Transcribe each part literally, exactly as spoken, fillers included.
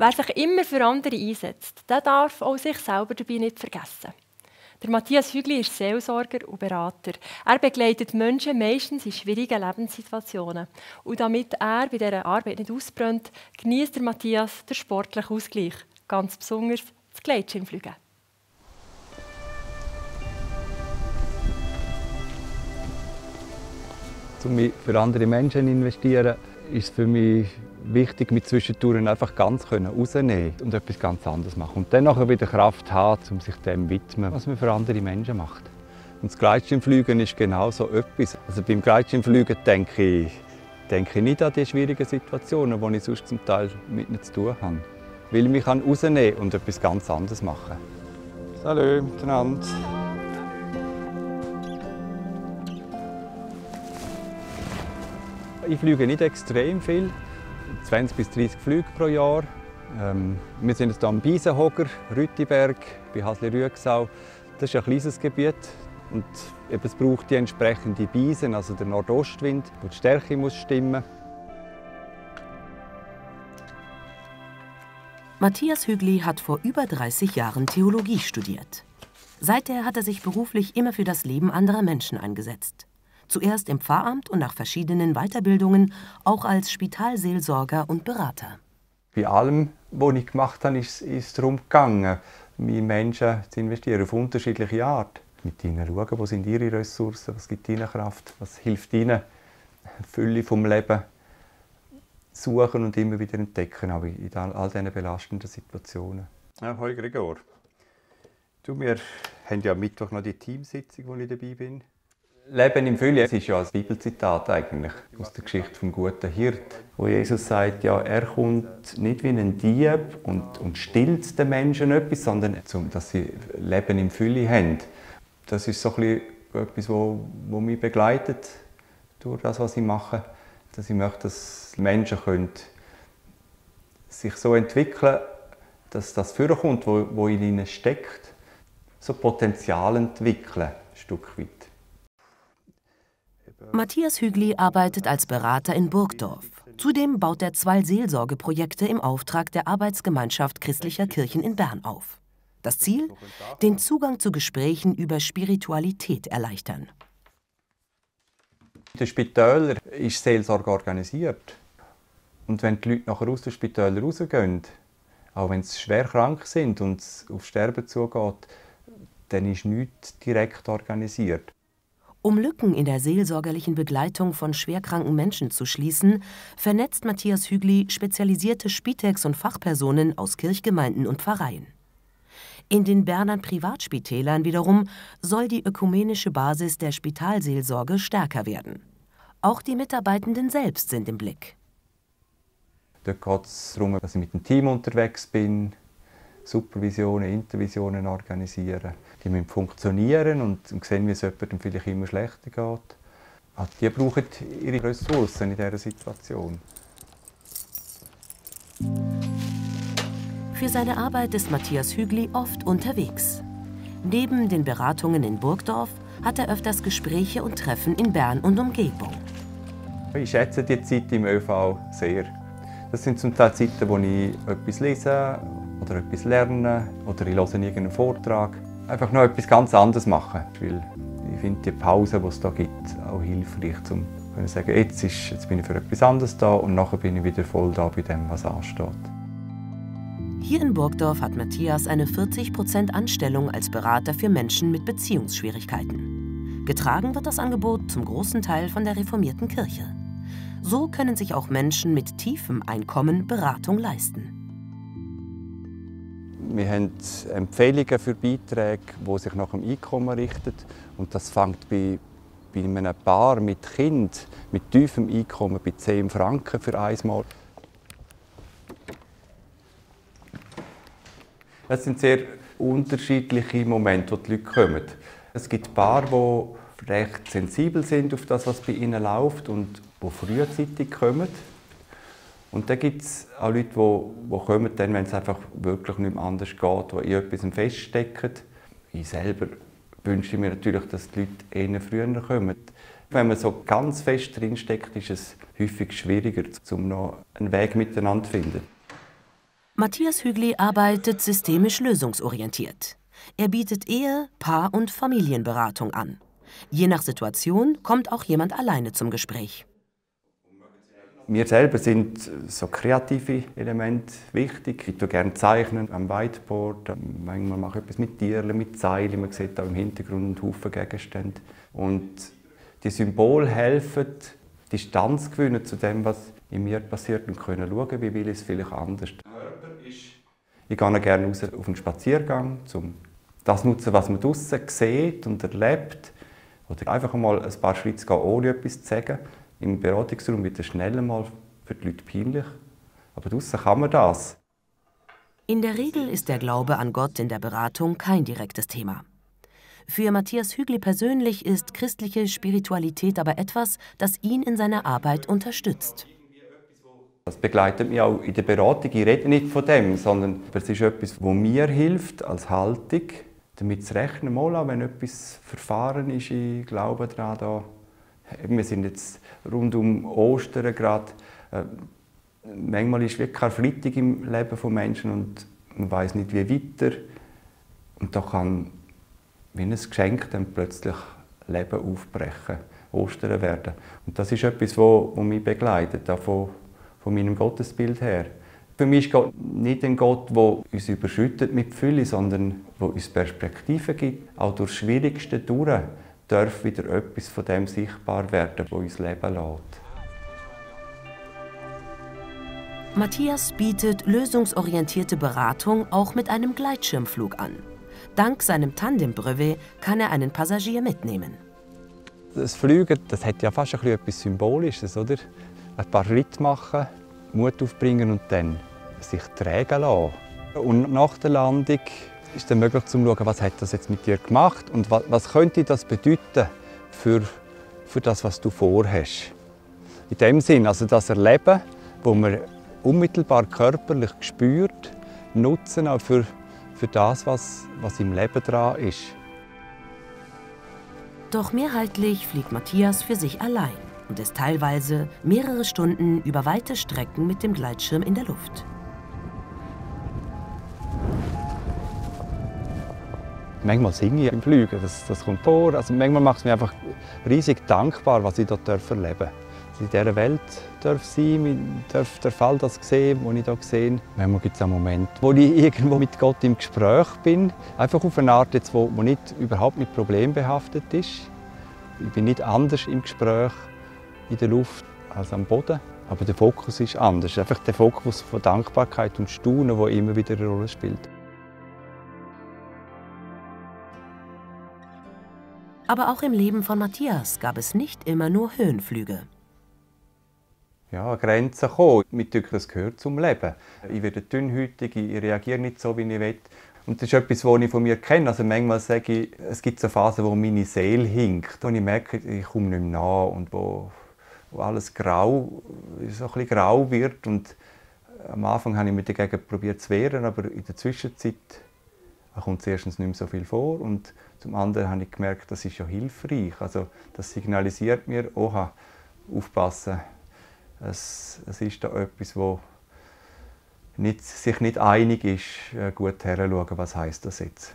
Wer sich immer für andere einsetzt, der darf auch sich selber dabei nicht vergessen. Der Matthias Hügli ist Seelsorger und Berater. Er begleitet Menschen meistens in schwierigen Lebenssituationen. Und damit er bei dieser Arbeit nicht ausbrennt, genießt der Matthias den sportlichen Ausgleich. Ganz besonders das Gleitschirmfliegen. Um für andere Menschen zu investieren, ist es für mich wichtig, mit Zwischentouren einfach ganz rausnehmen und etwas ganz anderes machen. Und dann nachher wieder Kraft haben, um sich dem widmen, was man für andere Menschen macht. Und das Gleitschirmfliegen ist genau so etwas. Also beim Gleitschirmfliegen denke ich, denke ich nicht an die schwierigen Situationen, die ich sonst zum Teil mit ihnen zu tun habe. Weil ich mich rausnehmen kann und etwas ganz anderes machen. Hallo miteinander. Ich fliege nicht extrem viel, zwanzig bis dreißig Flüge pro Jahr. Ähm, wir sind jetzt hier am Biesehocker Rütiberg bei Hasli-Rüegsau. Das ist ein kleines Gebiet und es braucht die entsprechende Biesen, also den Nordostwind, wo die Stärke muss stimmen. Matthias Hügli hat vor über dreißig Jahren Theologie studiert. Seither hat er sich beruflich immer für das Leben anderer Menschen eingesetzt. Zuerst im Pfarramt und nach verschiedenen Weiterbildungen, auch als Spitalseelsorger und Berater. Bei allem, was ich gemacht habe, ist es darum gegangen, meine Menschen zu investieren, auf unterschiedliche Art. Mit ihnen schauen, wo sind ihre Ressourcen, was gibt ihnen Kraft, was hilft ihnen, Fülle vom Leben suchen und immer wieder entdecken, auch in all diesen belastenden Situationen. Ja, hallo Gregor, du, wir haben ja am Mittwoch noch die Teamsitzung, wo ich dabei bin. Leben in Fülle, es ist ja ein Bibelzitat eigentlich aus der Geschichte vom guten Hirt, wo Jesus sagt, ja, er kommt nicht wie ein Dieb und, und stillt den Menschen etwas, sondern zum, dass sie Leben in Fülle haben. Das ist so etwas, was wo, wo mich begleitet durch das, was ich mache, dass ich möchte, dass Menschen können sich so entwickeln, dass das vorkommt, wo, wo in ihnen steckt, so Potenzial entwickeln, ein Stück weit. Matthias Hügli arbeitet als Berater in Burgdorf. Zudem baut er zwei Seelsorgeprojekte im Auftrag der Arbeitsgemeinschaft Christlicher Kirchen in Bern auf. Das Ziel? Den Zugang zu Gesprächen über Spiritualität erleichtern. In den Spitälern ist Seelsorge organisiert. Und wenn die Leute nachher aus den Spitälern rausgehen, auch wenn sie schwer krank sind und es auf Sterben zugeht, dann ist nichts direkt organisiert. Um Lücken in der seelsorgerlichen Begleitung von schwerkranken Menschen zu schließen, vernetzt Matthias Hügli spezialisierte Spitex und Fachpersonen aus Kirchgemeinden und Pfarreien. In den Berner Privatspitälern wiederum soll die ökumenische Basis der Spitalseelsorge stärker werden. Auch die Mitarbeitenden selbst sind im Blick. Dort geht es darum, dass ich mit dem Team unterwegs bin, Supervisionen, Intervisionen organisieren. Die müssen funktionieren und sehen, wie es jemandem vielleicht immer schlechter geht. Also die brauchen ihre Ressourcen in dieser Situation. Für seine Arbeit ist Matthias Hügli oft unterwegs. Neben den Beratungen in Burgdorf hat er öfters Gespräche und Treffen in Bern und Umgebung. Ich schätze die Zeit im ÖV sehr. Das sind zum Teil Zeiten, wo ich etwas lese oder etwas lerne oder ich höre irgendeinen Vortrag. Einfach noch etwas ganz anderes machen, weil ich finde die Pause, die es hier gibt, auch hilfreich, um zu sagen, jetzt, ist, jetzt bin ich für etwas anderes da und nachher bin ich wieder voll da bei dem, was ansteht. Hier in Burgdorf hat Matthias eine vierzig Prozent Anstellung als Berater für Menschen mit Beziehungsschwierigkeiten. Getragen wird das Angebot zum großen Teil von der reformierten Kirche. So können sich auch Menschen mit tiefem Einkommen Beratung leisten. Wir haben Empfehlungen für Beiträge, die sich nach dem Einkommen richten. Und das fängt bei, bei einem Paar mit Kind mit tiefem Einkommen bei zehn Franken für einmal. Es sind sehr unterschiedliche Momente, wo die Leute kommen. Es gibt Paare, die recht sensibel sind auf das, was bei ihnen läuft und die frühzeitig kommen. Und dann gibt es auch Leute, die, die kommen, dann, wenn es einfach wirklich nicht mehr anders geht, die in etwas feststecken. Ich selber wünsche mir natürlich, dass die Leute eher früher kommen. Wenn man so ganz fest drinsteckt, ist es häufig schwieriger, um noch einen Weg miteinander zu finden. Matthias Hügli arbeitet systemisch lösungsorientiert. Er bietet Ehe-, Paar- und Familienberatung an. Je nach Situation kommt auch jemand alleine zum Gespräch. Mir selber sind so kreative Elemente wichtig. Ich tue gerne zeichnen am Whiteboard. Manchmal mache ich etwas mit Tieren, mit Seilen. Man sieht auch im Hintergrund einen Haufen Gegenstände. Und die Symbole helfen, Distanz gewinnen zu dem, was in mir passiert, und können schauen, wie will ich es vielleicht anders. Ich gehe gerne raus auf einen Spaziergang, um das zu nutzen, was man draußen sieht und erlebt. Oder einfach mal ein paar Schritte gehen, ohne etwas zu sagen. Im Beratungsraum wird es schnell mal für die Leute peinlich. Aber draußen kann man das. In der Regel ist der Glaube an Gott in der Beratung kein direktes Thema. Für Matthias Hügli persönlich ist christliche Spiritualität aber etwas, das ihn in seiner Arbeit unterstützt. Das begleitet mich auch in der Beratung. Ich rede nicht von dem, sondern es ist etwas, was mir hilft als Haltung, damit zu rechnen, mal auch, wenn etwas verfahren ist, ich glaube daran. Da. Wir sind jetzt rund um Ostern gerade. Äh, manchmal ist wirklich kein Freitag im Leben von Menschen und man weiß nicht, wie weiter. Und da kann, wie ein Geschenk, dann plötzlich Leben aufbrechen, Ostern werden. Und das ist etwas, was mich begleitet. Davon von meinem Gottesbild her. Für mich ist Gott nicht ein Gott, der uns überschüttet mit Fülle, sondern der uns Perspektiven gibt. Auch durch das Schwierigste durch darf wieder etwas von dem sichtbar werden, was uns leben lässt. Matthias bietet lösungsorientierte Beratung auch mit einem Gleitschirmflug an. Dank seinem Tandem-Brevet kann er einen Passagier mitnehmen. Das Fliegen, das hat ja fast ein bisschen etwas Symbolisches, oder? Ein paar Schritte machen, Mut aufbringen und dann sich tragen lassen. Und nach der Landung ist dann möglich zu schauen, was hat das jetzt mit dir gemacht und was, was könnte das bedeuten für, für das, was du vorhast. In dem Sinn, also das Erleben, das man unmittelbar körperlich spürt, nutzen auch für, für das, was, was im Leben dran ist. Doch mehrheitlich fliegt Matthias für sich allein und ist teilweise mehrere Stunden über weite Strecken mit dem Gleitschirm in der Luft. Manchmal singe ich im Fliegen, das, das kommt vor. Also manchmal macht es mich einfach riesig dankbar, was ich dort erleben darf. Dass ich in dieser Welt darf sein darf, darf all das sehen, was ich hier sehe. Manchmal gibt es einen Moment, wo ich irgendwo mit Gott im Gespräch bin. Einfach auf eine Art, jetzt, wo, wo nicht, überhaupt nicht problembehaftet ist. Ich bin nicht anders im Gespräch in der Luft als am Boden. Aber der Fokus ist anders. Einfach der Fokus von Dankbarkeit und Staunen, der immer wieder eine Rolle spielt. Aber auch im Leben von Matthias gab es nicht immer nur Höhenflüge. Ja, Grenzen kommen. Mir denke, das gehört zum Leben. Ich werde dünnhütig, ich reagiere nicht so, wie ich will. Und das ist etwas, was ich von mir kenne. Also manchmal sage ich, es gibt so Phasen, wo meine Seele hinkt, wo ich merke, ich komme nicht mehr nach und wo, wo alles grau, so ein bisschen grau wird. Und am Anfang habe ich mich dagegen probiert zu wehren, aber in der Zwischenzeit kommt erstens nicht mehr so viel vor und zum anderen habe ich gemerkt, das ist ja hilfreich. Also das signalisiert mir, oha, aufpassen, es, es ist da etwas, wo Nicht, sich nicht einig ist, gut heranschauen, was heisst das jetzt.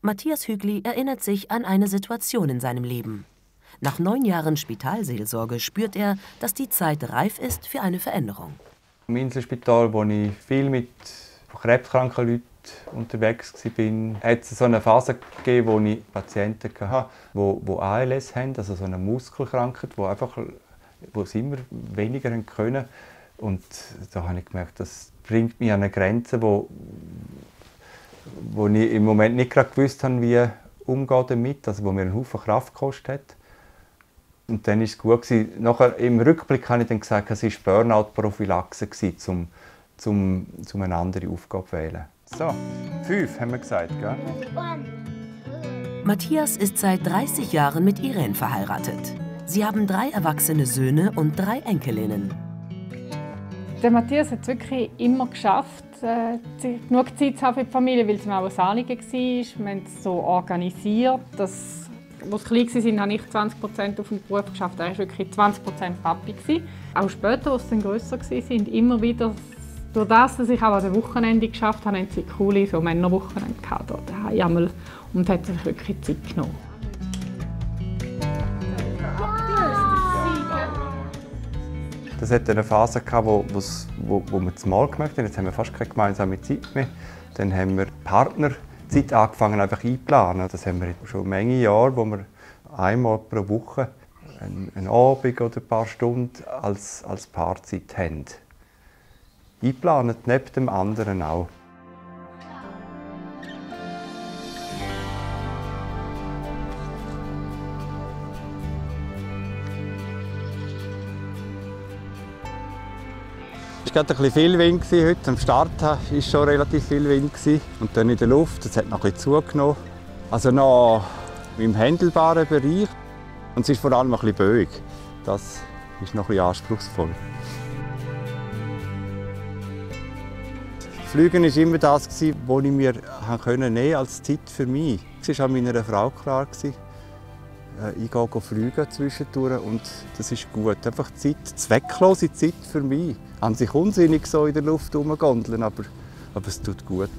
Matthias Hügli erinnert sich an eine Situation in seinem Leben. Nach neun Jahren Spitalseelsorge spürt er, dass die Zeit reif ist für eine Veränderung. Im Inselspital, wo ich viel mit krebskranken Leuten unterwegs war, hat es so eine Phase gegeben, wo ich Patienten hatte, die A L S haben, also so eine Muskelkrankheit, die einfach, wo es immer weniger können. Und da habe ich gemerkt, das bringt mich an eine Grenze, wo, wo ich im Moment nicht gerade gewusst habe, wie umgehe damit, also wo mir einen Haufen Kraft gekostet hat. Und dann war es gut gewesen. Nachher, im Rückblick habe ich dann gesagt, es war Burnout-Prophylaxe gewesen, um, um, um eine andere Aufgabe zu wählen. So, fünf haben wir gesagt, gell? Matthias ist seit dreißig Jahren mit Irene verheiratet. Sie haben drei erwachsene Söhne und drei Enkelinnen. Der Matthias hat es wirklich immer geschafft, äh, genug Zeit zu haben für die Familie, weil es mir auch ein Anliegen war. Wir haben es so organisiert, dass, als sie klein waren, habe ich zwanzig Prozent auf dem Beruf geschafft. Er war wirklich zwanzig Prozent Papi. Auch später, als sie dann grösser waren, immer wieder Durch das, dass ich auch an den Wochenenden geschafft habe, haben sie coole so Männerwochenende gehabt dort daheim und hat sich wirklich Zeit genommen. Das hatte eine Phase, wo, wo, wo wir das Mal gemacht haben. Jetzt haben wir fast keine gemeinsame Zeit mehr. Dann haben wir Partnerzeit angefangen, einfach einplanen. Das haben wir jetzt schon eine Menge Jahre, wo wir einmal pro Woche einen Abend oder ein paar Stunden als, als Paarzeit haben. Einplanen, neben dem anderen auch. Es war gerade ein bisschen viel Wind heute. Am Start war schon relativ viel Wind. Und dann in der Luft, das hat noch ein bisschen zugenommen. Also noch im händelbaren Bereich. Und es ist vor allem ein bisschen böig. Das ist noch ein bisschen anspruchsvoll. Fliegen war immer das, was ich mir nehmen als Zeit für mich. Es war an meiner Frau klar. Ich gehe fliegen zwischendurch und das ist gut. Einfach Zeit, zwecklose Zeit für mich. An sich unsinnig so in der Luft rumgondeln, aber, aber es tut gut.